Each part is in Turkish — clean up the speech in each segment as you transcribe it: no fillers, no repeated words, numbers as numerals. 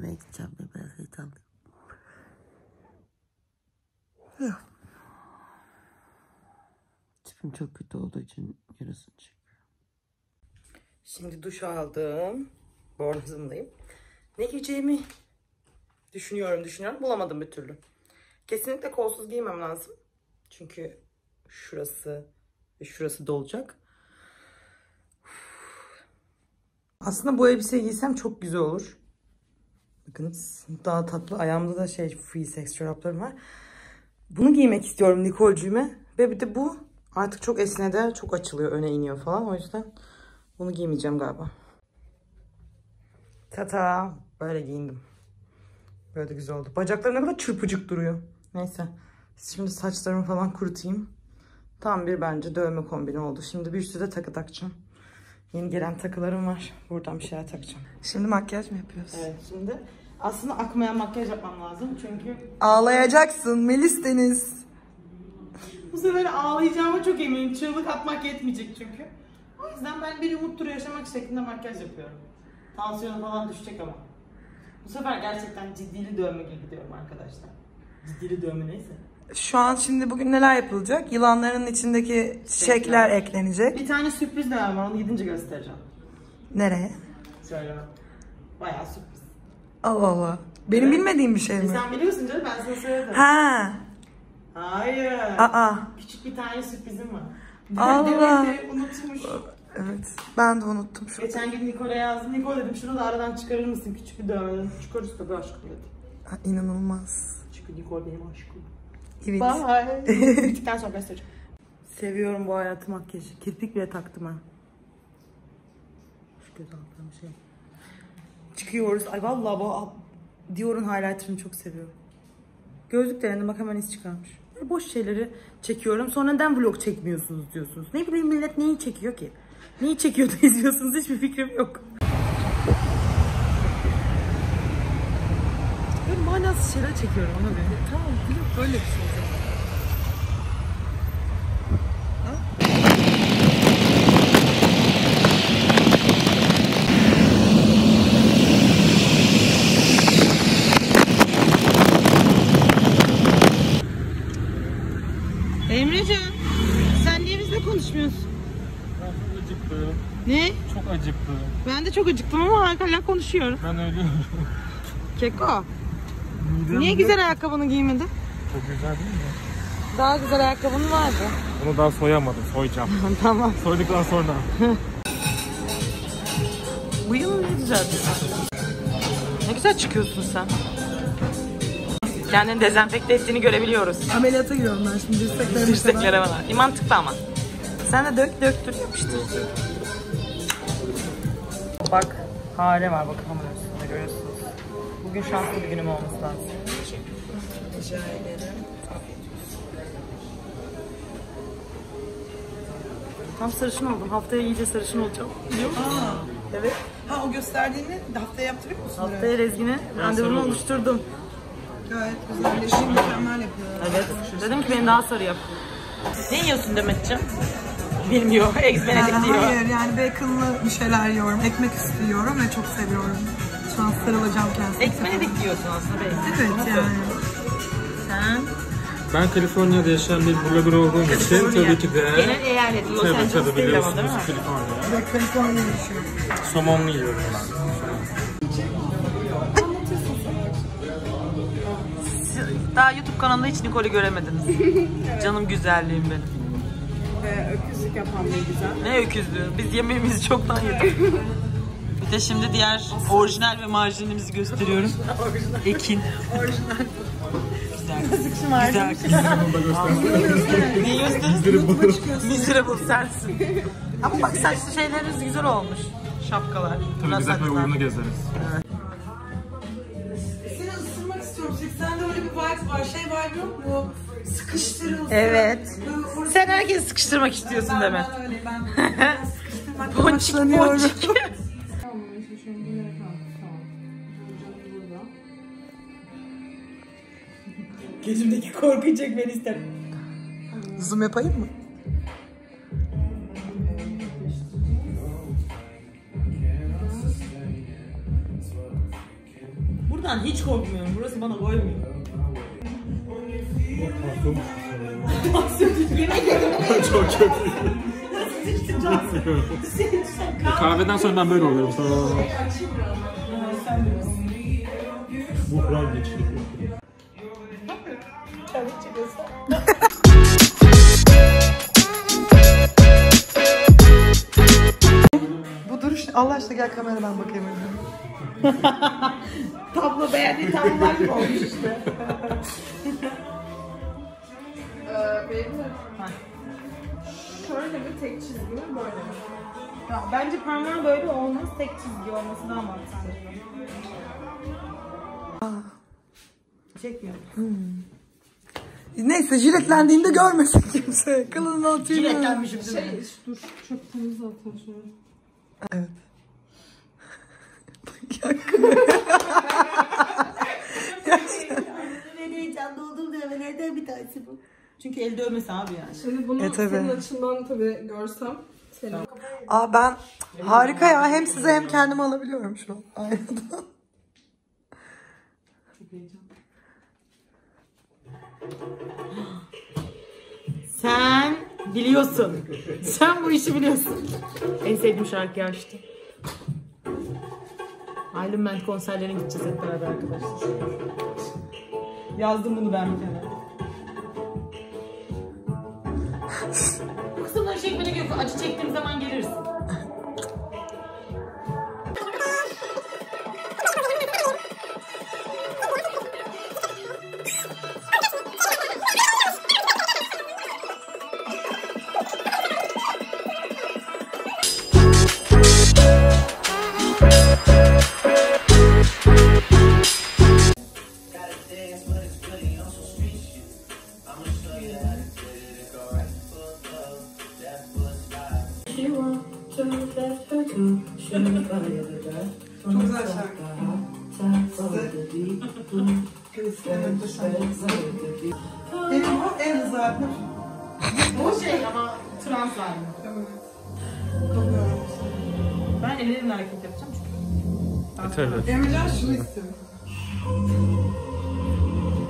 Hastaneye gideceğim diye biraz heyecanlıyım. Tipim çok kötü olduğu için yarasını çekiyor. Şimdi duş aldım. Bornozumdayım. Ne giyeceğimi düşünüyorum. Bulamadım bir türlü. Kesinlikle kolsuz giymem lazım. Çünkü şurası ve şurası dolacak. Aslında bu elbiseyi giysem çok güzel olur. Bakınız daha tatlı. Ayağımda da free sex çoraplarım var. Bunu giymek istiyorum Nikol'cüğüme. Ve bir de bu artık çok esnede, çok açılıyor. Öne iniyor falan. O yüzden bunu giymeyeceğim galiba. Tata. Böyle giyindim. Böyle de güzel oldu. Bacaklarım ne kadar çırpıcık duruyor. Neyse. Şimdi saçlarımı falan kurutayım. Tam bir bence dövme kombini oldu. Şimdi bir sürü de takı takacağım. Yeni gelen takılarım var. Buradan bir şeyler takacağım. Şimdi makyaj mı yapıyoruz? Evet, şimdi aslında akmayan makyaj yapmam lazım çünkü... Ağlayacaksın Melis Deniz. Bu sefer ağlayacağıma çok eminim. Çığlık atmak yetmeyecek çünkü. O yüzden ben bir umut turu yaşamak şeklinde makyaj yapıyorum. Tansiyon falan düşecek ama. Bu sefer gerçekten ciddili dövme gidiyorum arkadaşlar. Ciddili dövme neyse. Şu an şimdi bugün neler yapılacak? Yılanların içindeki çiçekler eklenecek. Bir tane sürpriz daha var, onu gidince göstereceğim. Nereye? Söyleme. Bayağı sürpriz. Allah Allah. Benim bilmediğim bir şey mi? Sen biliyorsun canım, ben sana söyledim. Ha. Hayır. Aa. Küçük bir tane sürprizim var. Allah. Demek unutmuş. Evet. Ben de unuttum. Geçen gün Nikola'ya yazdım. Nikola dedim, şunu da aradan çıkarır mısın? Küçük bir dövmeden. Çıkarırsa tabii aşkım dedim. İnanılmaz. Çünkü Nikola benim aşkım. Evet. Bye. Bittikten sonra göstereceğim. Seviyorum bu hayatı makyajı. Kirpik bile taktım ha. Şu göz altlarım şey. Çıkıyoruz. Ay vallahi bu Dior'un highlighter'ını çok seviyorum. Gözlük denedim. Bak hemen iz çıkarmış. Böyle boş şeyleri çekiyorum. Sonra neden vlog çekmiyorsunuz diyorsunuz. Ne bileyim millet neyi çekiyor ki? Neyi çekiyor da izliyorsunuz? Hiçbir fikrim yok. Manasız şeyler çekiyorum ona göre. Tamam, böyle bir şey olacak. Emrecan, sen niye bizle konuşmuyorsun? Ben çok acıktım. Ne? Çok acıktım. Ben de çok acıktım ama hala konuşuyorum. Ben ölüyorum. Keko. Niye güzel ayakkabını giymedin? Çok güzel değil mi? Daha güzel ayakkabın vardı. Bunu daha soyamadım, soyacağım. Tamam. Soyduktan sonra. Bu yıl ne güzel. Ne güzel çıkıyorsun sen. Kendini dezenfekte ettiğini görebiliyoruz. Ameliyata giriyorum ben şimdi. Dirsekler havalar. Mantıklı ama. Sen de dök yapıştır. Bak hale var bakalım üstünde görüyorsun. Bugün şanslı bir günüm olması lazım. Rica ederim. Tam sarışın oldum. Haftaya iyice sarışın olacağım. Biliyor musun? Aa, evet. Ha o gösterdiğini haftaya yaptırıyor musun? Haftaya Rezgin'e randevumu oluşturdum. Gayet güzel. Rezgin mükemmel yapıyor. Evet. Dedim ki beni daha sarı yap. Ne yiyorsun Demetciğim? Bilmiyor. Egzbenedik diyor. Hayır yani baconlı bir şeyler yiyorum. Ekmek üstü yiyorum ve çok seviyorum. Şu an sarılacağım kendisine. Ekmeğe diyorsun aslında belki. Evet nasıl? Yani. Sen? Ben Kaliforniya'da yaşayan bir blogger olduğum için tabii ki de... Genel eyalet Los Angeles değil ama değil mi? Kaliforniya'da. Kaliforniya'da yaşıyorum. Somonlu yiyorum ben. Daha YouTube kanalında hiç Nicole'i göremediniz. Evet. Canım güzelliğim benim. Öküzlük yapan ne güzel. Ne öküzlüğü? Biz yemeğimizi çoktan yedik. Bir de şimdi diğer orijinal ve marjinimizi gösteriyorum. Ekin. Orijinal. Güzel. Ne gösteriyorsun? Miserable sensin. Ama bak saçlı şeyleriniz güzel olmuş. Şapkalar. Tabii güzel ve uyumlu gezeriz. Evet. Seni ısırmak istiyorum. Sen de öyle bir vibe var. Şey vibe yok mu? Sıkıştırılsın. Evet. Sen herkesi sıkıştırmak istiyorsun demek. Ben öyle. Ben sıkıştırmak başlanıyorum. Gözümdeki korkuyu çekmeni isterim. Zoom yapayım mı? Bundan hiç korkmuyorum. Burası bana koymuyor. Yemek yedim. Çok kötü. Kahveden sonra ben böyle oluyorum. Bu kral geçti. Tabii çıkıyorsa. Allah aşkına gel kameradan bakayım. Tablo beğendiği tablolar gibi olmuş işte. Benim de... Şöyle mi tek çizgi mi böyle mi? Ya, bence parmağın böyle olmaz, tek çizgi olması daha mantıklı. Çekmiyor. Neyse jiletlendiğinde görmesin kimse. Kılının altı yine. Jiletlenmişim. Şey, dur çöpümüzü atalım şöyle. Evet. Ben heyecanlı oldum diye ben nereden bir tanesi bu? Çünkü el dövmesi abi yani. Şimdi bunu senin açından tabii görsem. Selam. Aa ben harika ya. Hem size hem kendimi alabiliyorum şu an. Aynen. Çok heyecanlı. Sen biliyorsun. Sen bu işi biliyorsun. En sevdiğim şarkıyı açtı. Iron Man konserlerine gideceğiz hep beraber arkadaşlar. Yazdım bunu ben bir kenara. Bu kısımları çekmene gerek yok. Acı çektiğim zaman gelirsin. Çok güzel şarkı. Benim o en hızlı. Bu şey ama trans halinde. Ben ellerimle hareket yapacağım çünkü. Emircan şunu istiyor.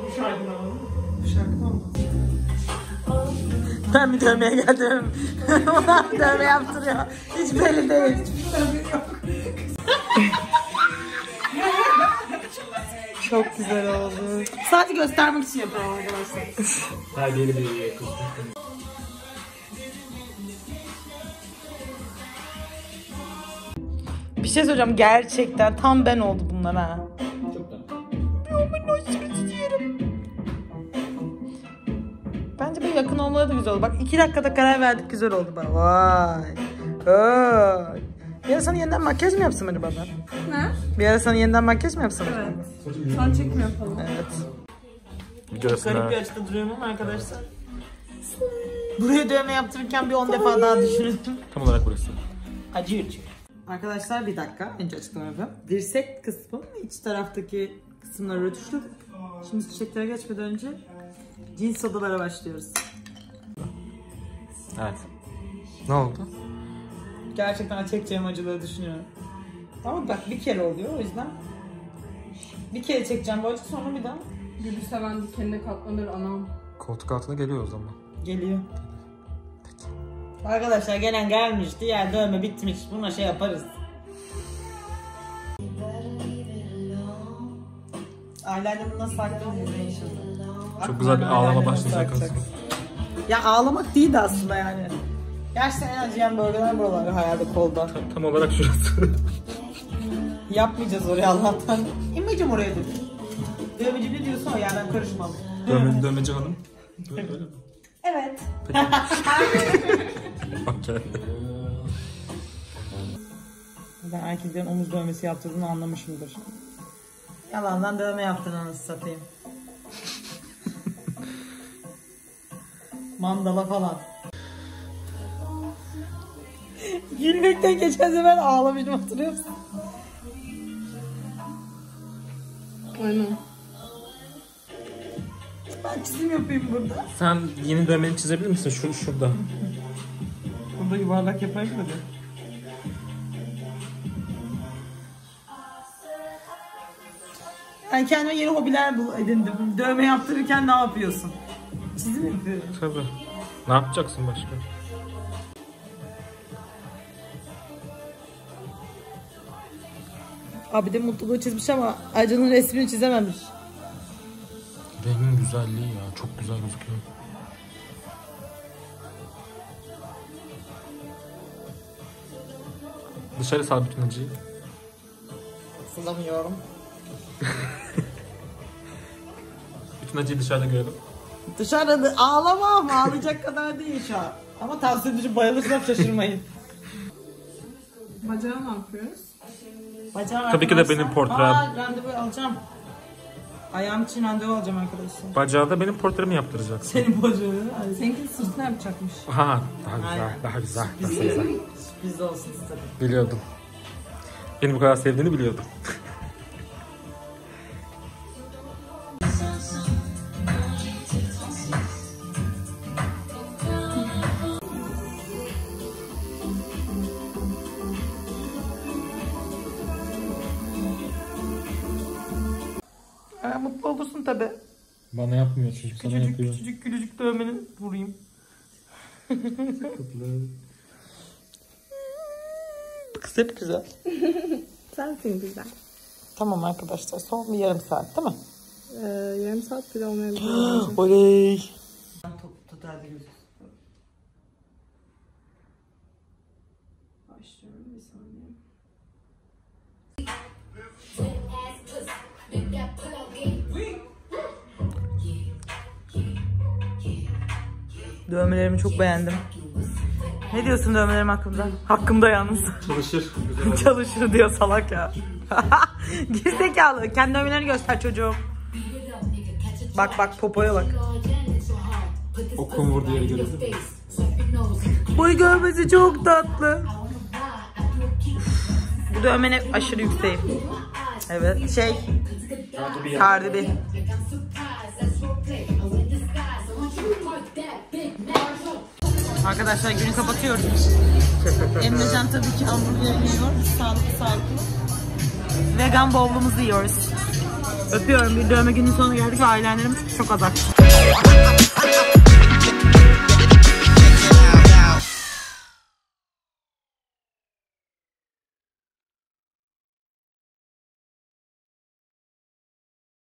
Bu şarkı mı? Bu şarkı mı? Ben bir dövmeye geldim. Ona dövme yaptırıyor. Hiç belli değil. Hiçbir dövme yok. Çok güzel oldu. Saati göstermek için yapıyorum arkadaşlar. Ha geri bir kız. Bir şey söyleyeceğim, gerçekten tam ben oldu bunlar ha. Çok da. Bence böyle yakın olmaları da güzel oldu. Bak 2 dakikada karar verdik, güzel oldu bana. Vay. Vay. Bir ara sana yeniden makyaj mı yapsam acaba ben? Ne? Bir ara sana yeniden makyaj mı yapsam? Evet. Sen çekme yapalım. Evet. Görsene. Garip bir açıda duruyorum ama arkadaşlar. Buraya dövme yaptırırken bir 10 defa daha düşünün. Tam olarak burası. Acıyor çünkü. Arkadaşlar bir dakika. Önce açıklama yapalım. Dirsek kısmı iç taraftaki kısımları rötuşladık. Şimdi çiçeklere geçmeden önce cins sodalara başlıyoruz. Evet. Ne oldu? Gerçekten çekeceğim acıları düşünüyorum. Ama bak bir kere oluyor, o yüzden bir kere çekeceğim bu acı, sonra bir daha. Gülü seven dikenine katlanır anam. Koltuk altına geliyor o zaman. Geliyor. Peki. Arkadaşlar gelen gelmiş, diğer dövme bitmiş. Buna şey yaparız. Ailelerden nasıl saklanıyor inşallah. Çok güzel bir ağlama başlayacak. Ya ağlamak değil de aslında yani. Gerçekten en acıyan bölgeler buralar hayalde, kolda. Tam olarak şurası. Yapmayacağız oraya Allah'tan. İnmeyeceğim oraya dedim. Dövmeci ne diyorsa o yerden karışmalı. Dövmeci hanım. Böyle öyle mi? Evet. Okey. Ben erkeklerin omuz dövmesi yaptırdığını anlamışımdır. Yalandan dövme yaptığını satayım. Mandala falan. Gülmekten geçen zaman ağlamıştım, hatırlıyor musun? Aynen. Ben çizim yapayım burada. Sen yeni dövmeni çizebilir misin? Şurada. Burada yuvarlak yapayım mı? Yani kendime yeni hobiler edindim. Dövme yaptırırken ne yapıyorsun? Çizim yapıyorum. Tabii. Ne yapacaksın başka? Abi de mutluluğu çizmiş ama Aycan'ın resmini çizememiş. Rengin güzelliği ya. Çok güzel gözüküyor. Dışarı sabitmeciyi. Sızlamıyorum. Bütün acıyı dışarıda görelim. Dışarıda ağlamam. Ağlayacak kadar değil şu an. Ama tavsiye edici bayılırsam şaşırmayın. Bacağı ne yapıyoruz? Bacağı tabii ki de benim portrem. Aa, randevu alacağım. Ayağım için randevu alacağım arkadaşlar. Bacağı da benim portremi yaptıracaksın. Senin bacağı. Seninki sırtına yapacakmış. Ha, daha güzel, aynen. Daha güzel. Sürpriz olsun istedim. Biliyordum. Beni bu kadar sevdiğini biliyordum. Mutlu olursun tabi. Bana yapmıyor çünkü. Küçücük, sana yapıyor. Küçücük gülücük dövmeni vurayım. Bu kız hep güzel. Sensin güzel. Tamam arkadaşlar, son bir yarım saat değil mi? Yarım saat bile olmayabilir. Oley. Başlıyorum bir saniye. Dövmelerimi çok beğendim. Ne diyorsun dövmelerim hakkında? Hakkımda yalnız. Çalışır. Çalışır diyor salak ya. Gerizekalı. Kendi dövmelerini göster çocuğum. Bak bak popoya bak. O kumur diye görüyorsun. Boy görmesi çok tatlı. Bu dövmene aşırı yükseğim. Evet şey. Kardı bir. Arkadaşlar günü kapatıyoruz. Emrecan tabii ki hamburger yiyor. Sağlıklı sağlıklı. Vegan bowl'umuzu yiyoruz. Öpüyorum. Bir dövme günün sonuna geldik ve ailenlerim çok azak.